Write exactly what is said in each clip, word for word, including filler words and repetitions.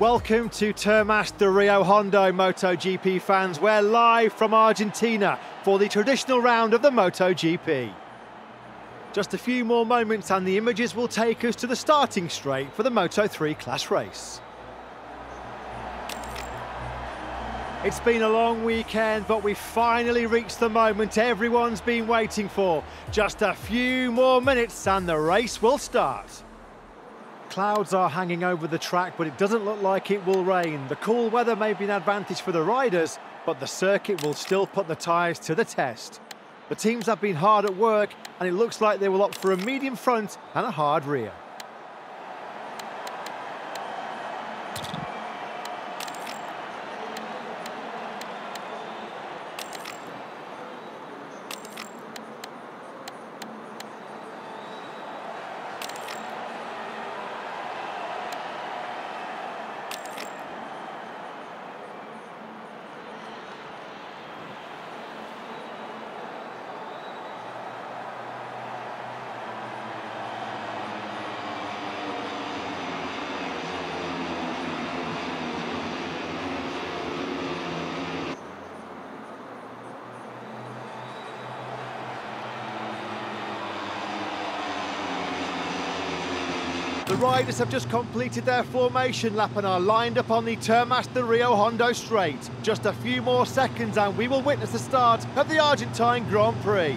Welcome to Termas de Río Hondo, MotoGP fans. We're live from Argentina for the traditional round of the MotoGP. Just a few more moments and the images will take us to the starting straight for the Moto three class race. It's been a long weekend, but we finally reached the moment everyone's been waiting for. Just a few more minutes and the race will start. Clouds are hanging over the track, but it doesn't look like it will rain. The cool weather may be an advantage for the riders, but the circuit will still put the tyres to the test. The teams have been hard at work, and it looks like they will opt for a medium front and a hard rear. The riders have just completed their formation lap and are lined up on the Termas de Río Hondo straight. Just a few more seconds and we will witness the start of the Argentine Grand Prix.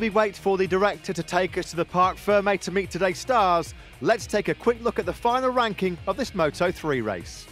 we wait for the director to take us to the Parc Fermé to meet today's stars, let's take a quick look at the final ranking of this Moto three race.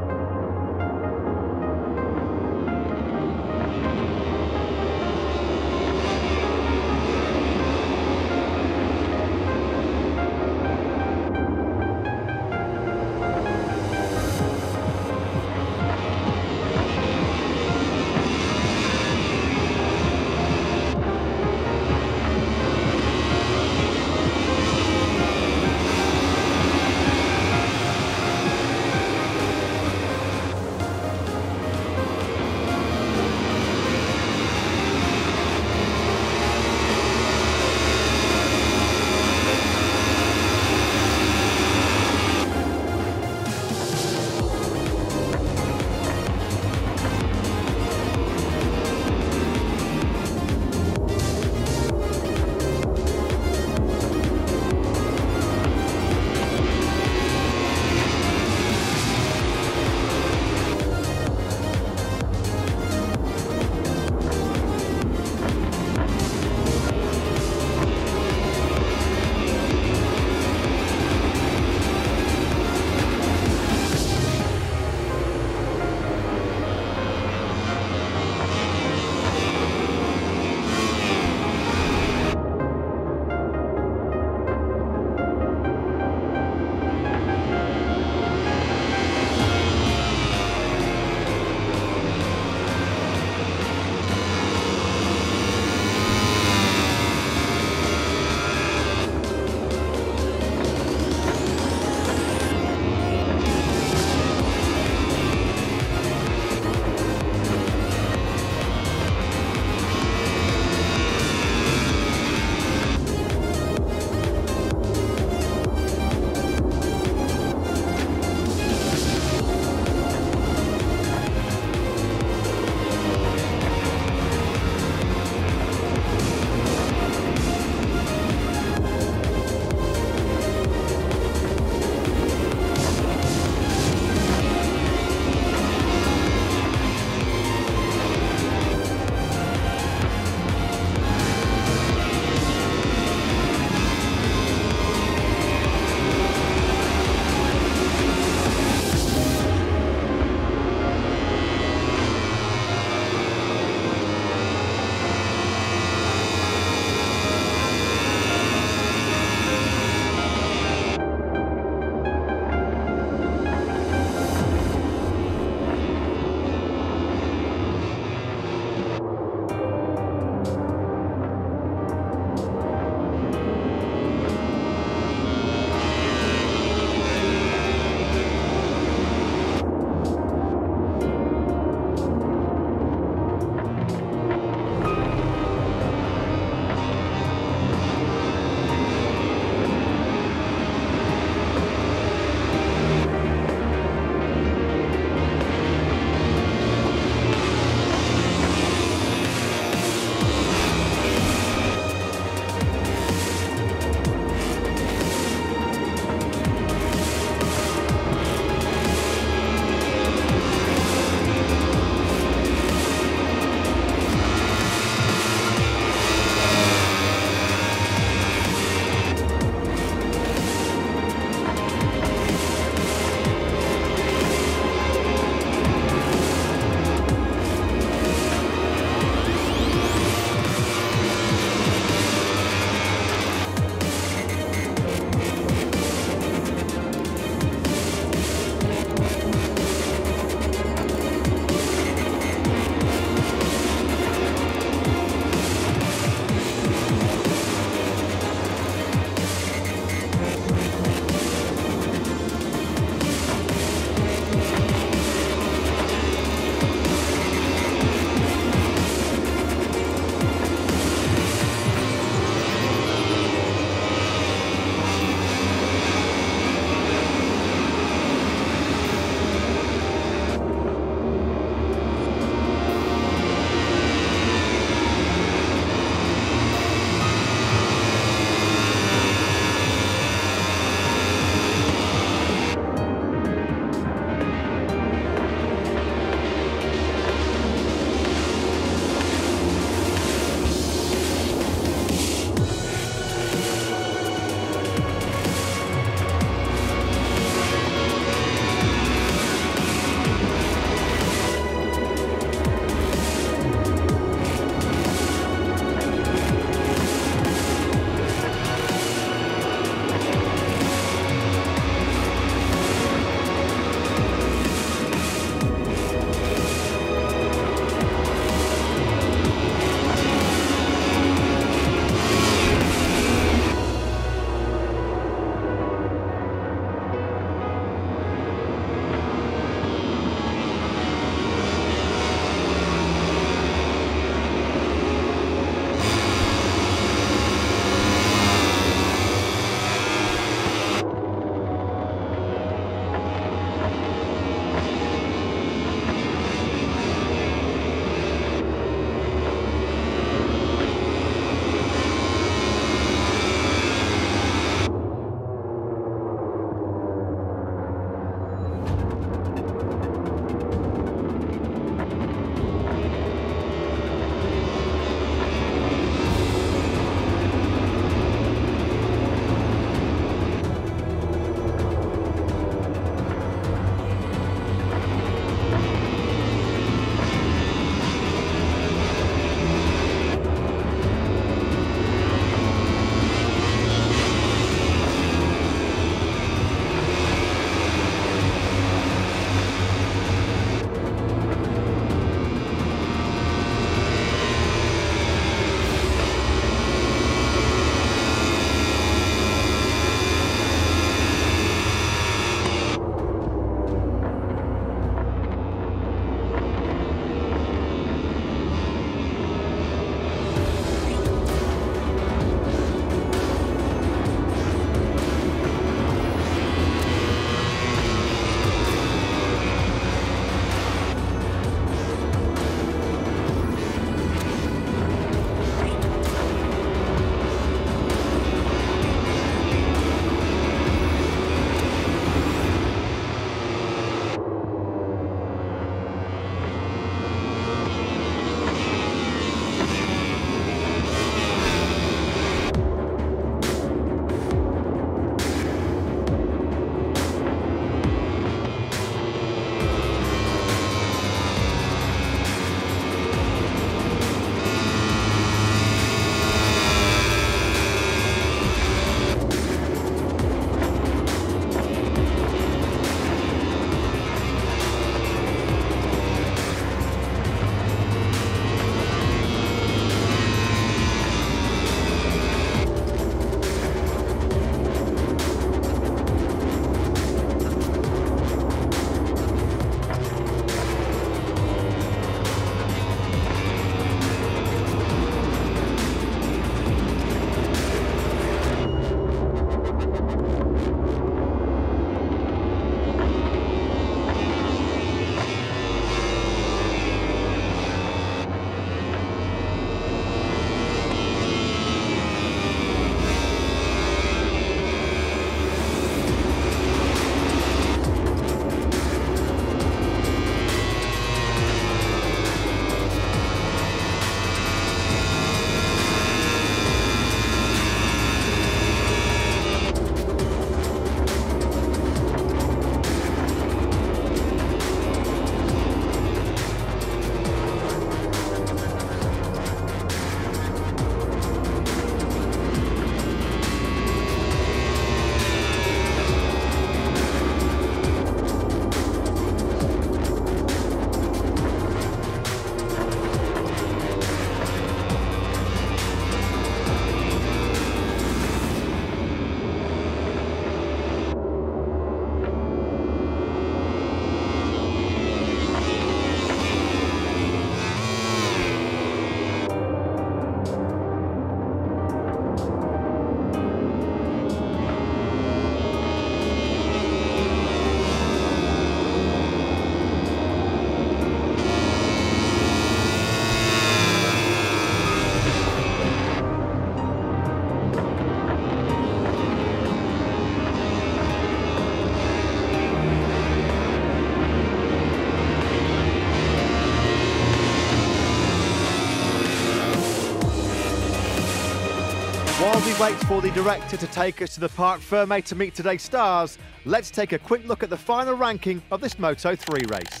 While we wait for the director to take us to the Parc Fermé to meet today's stars, let's take a quick look at the final ranking of this Moto three race.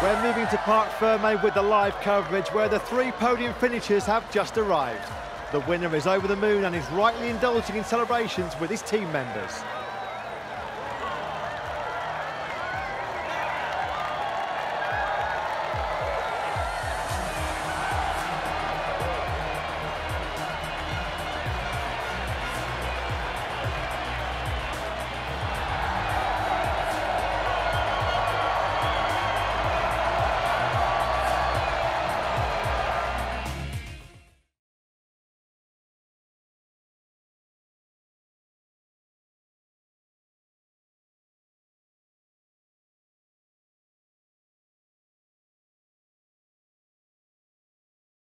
We're moving to Parc Fermé with the live coverage, where the three podium finishers have just arrived. The winner is over the moon and is rightly indulging in celebrations with his team members.